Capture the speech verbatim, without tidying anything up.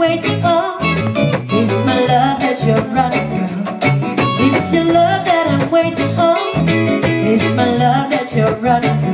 wait on. It's my love that you're running from. It's your love that I'm waiting on. It's my love that you're running from.